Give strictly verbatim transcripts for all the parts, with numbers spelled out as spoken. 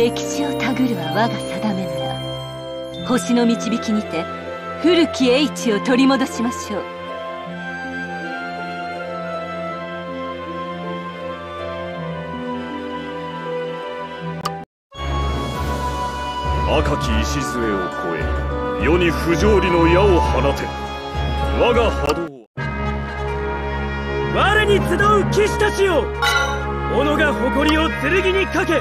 歴史をたぐるは我が定めなら、星の導きにて古き英知を取り戻しましょう。赤き礎を越え、世に不条理の矢を放て、我が波動我に集う騎士たちよ、己が誇りを剣にかけ、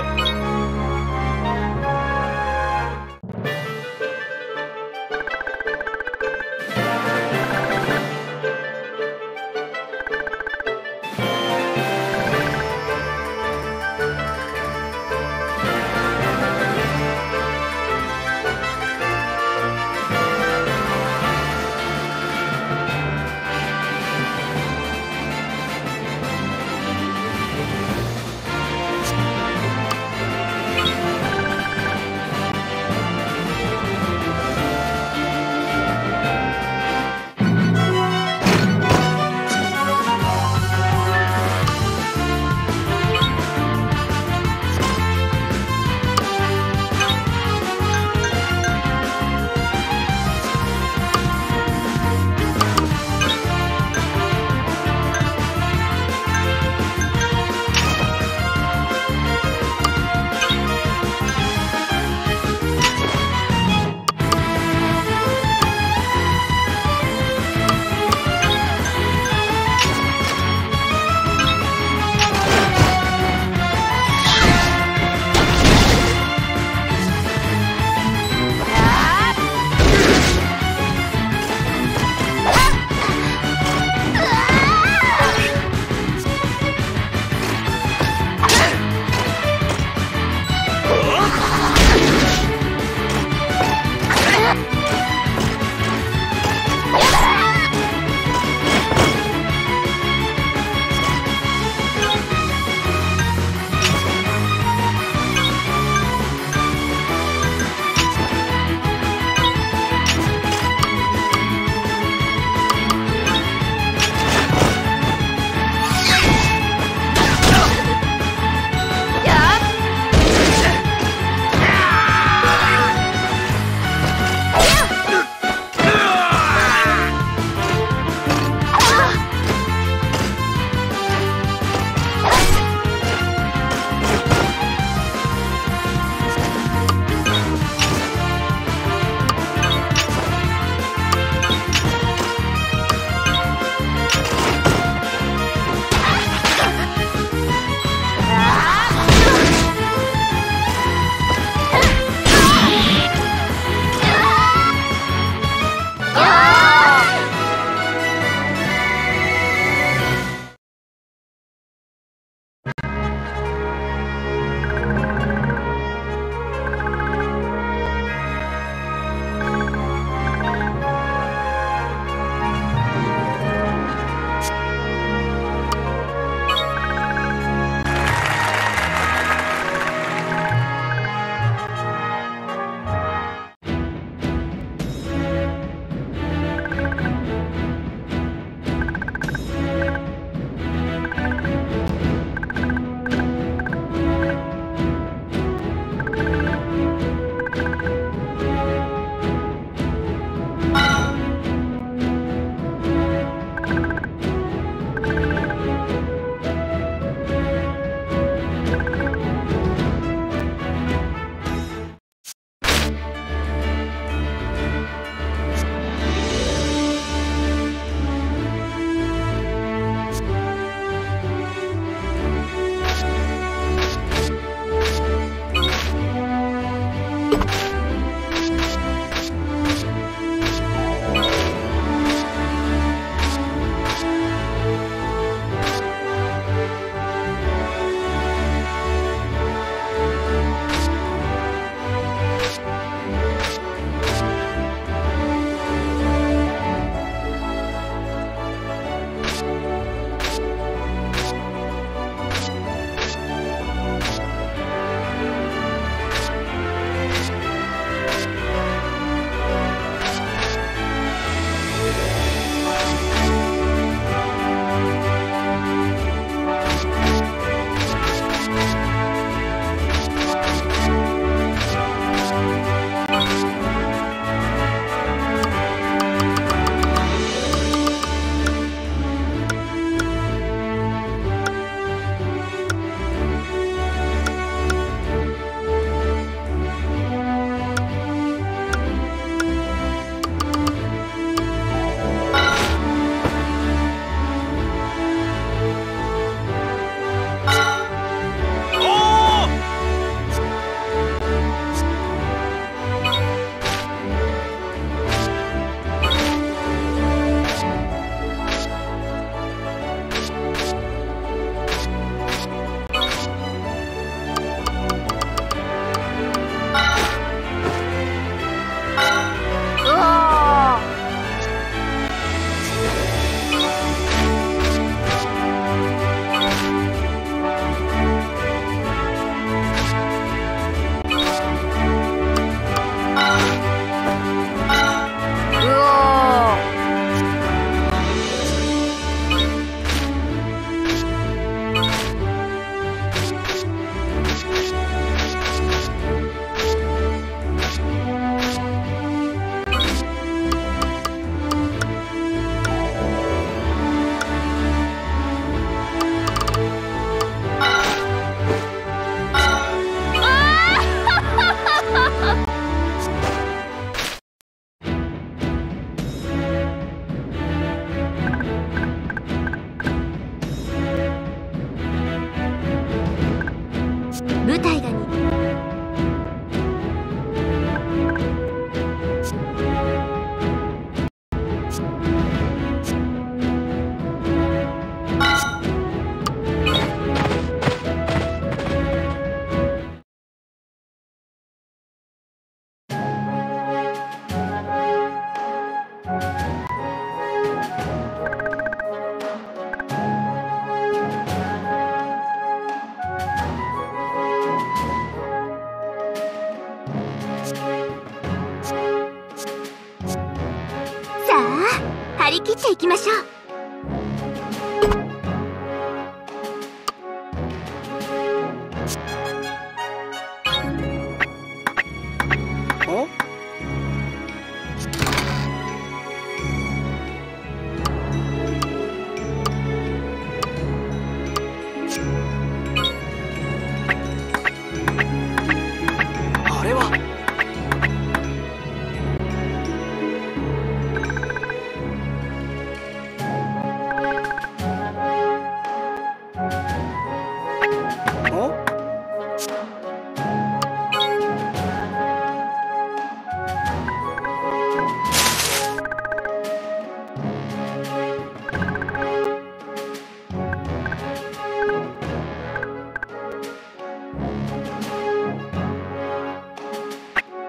っちゃいきましょう。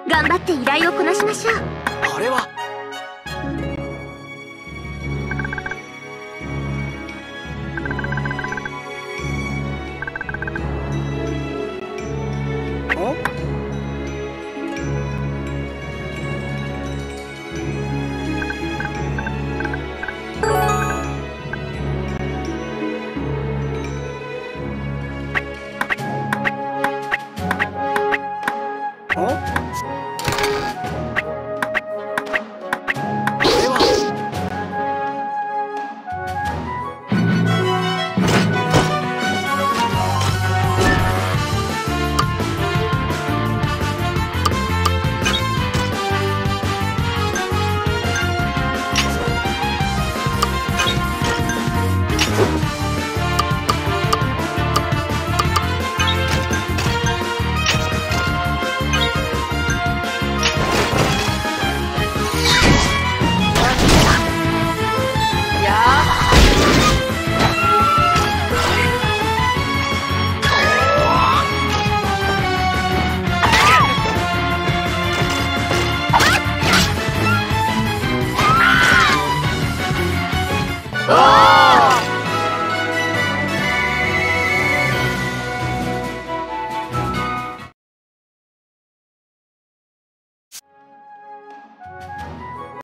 頑張って依頼をこなしましょう。あれはOh!